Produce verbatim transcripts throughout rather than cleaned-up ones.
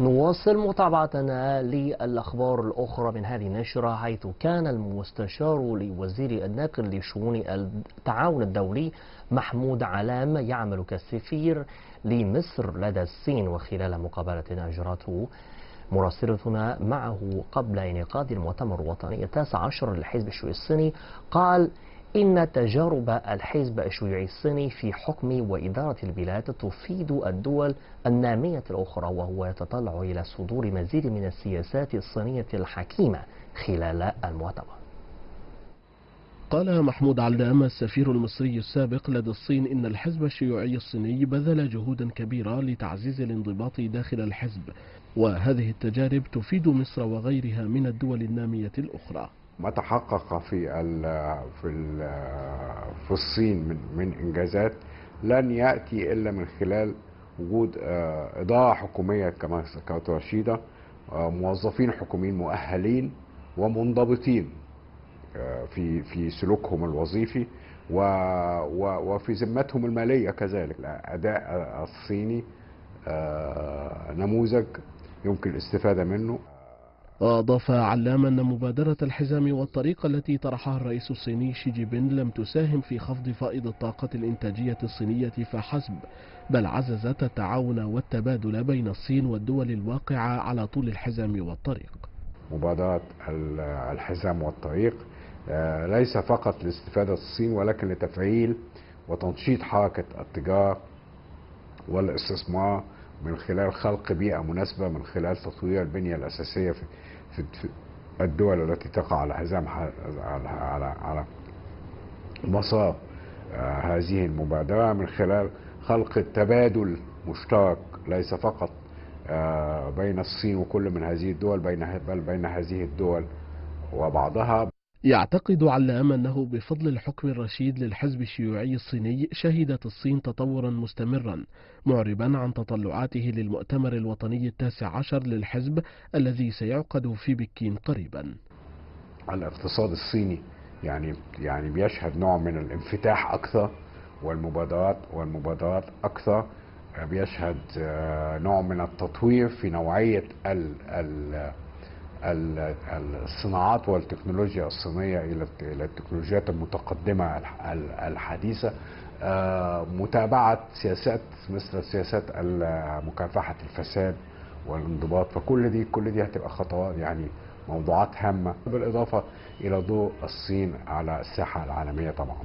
نواصل متابعتنا للأخبار الأخرى من هذه النشرة، حيث كان المستشار لوزير الناقل لشؤون التعاون الدولي محمود علام يعمل كسفير لمصر لدى الصين، وخلال مقابلة أجرته مراسلتنا معه قبل انعقاد المؤتمر الوطني التاسع عشر للحزب الشيوعي الصيني، قال إن تجارب الحزب الشيوعي الصيني في حكم وإدارة البلاد تفيد الدول النامية الأخرى، وهو يتطلع إلى صدور مزيد من السياسات الصينية الحكيمة خلال المؤتمر. قال محمود علام السفير المصري السابق لدى الصين إن الحزب الشيوعي الصيني بذل جهودا كبيرة لتعزيز الانضباط داخل الحزب، وهذه التجارب تفيد مصر وغيرها من الدول النامية الأخرى. ما تحقق في ال في ال في الصين من, من إنجازات لن يأتي إلا من خلال وجود إدارة حكومية كما ذكرت رشيدة، موظفين حكوميين مؤهلين ومنضبطين في في سلوكهم الوظيفي وفي ذمتهم المالية كذلك. الأداء الصيني نموذج يمكن الاستفادة منه. أضاف علام أن مبادرة الحزام والطريق التي طرحها الرئيس الصيني شي جين بينغ لم تساهم في خفض فائض الطاقة الإنتاجية الصينية فحسب، بل عززت التعاون والتبادل بين الصين والدول الواقعة على طول الحزام والطريق. مبادرة الحزام والطريق ليس فقط لاستفادة الصين، ولكن لتفعيل وتنشيط حركة التجارة والاستثمار من خلال خلق بيئة مناسبة، من خلال تطوير البنية الأساسية في الدول التي تقع على حزام على مسار هذه المبادرة، من خلال خلق تبادل مشترك ليس فقط بين الصين وكل من هذه الدول، بل بين هذه الدول وبعضها. يعتقد علام أنه بفضل الحكم الرشيد للحزب الشيوعي الصيني شهدت الصين تطورا مستمرا، معربا عن تطلعاته للمؤتمر الوطني التاسع عشر للحزب الذي سيعقد في بكين قريبا. الاقتصاد الصيني يعني يعني بيشهد نوع من الانفتاح أكثر، والمبادرات والمبادرات أكثر، بيشهد نوع من التطوير في نوعية ال ال الصناعات والتكنولوجيا الصينية إلى التكنولوجيات المتقدمة الحديثة، متابعة سياسات مثل سياسات مكافحة الفساد والانضباط. فكل دي كل دي هتبقى خطوات يعني موضوعات هامة، بالإضافة إلى ضوء الصين على الساحة العالمية طبعا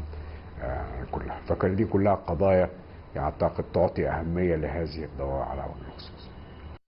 كلها. فكل دي كلها قضايا يعتقد تعطي أهمية لهذه الدورة على وجه الخصوص.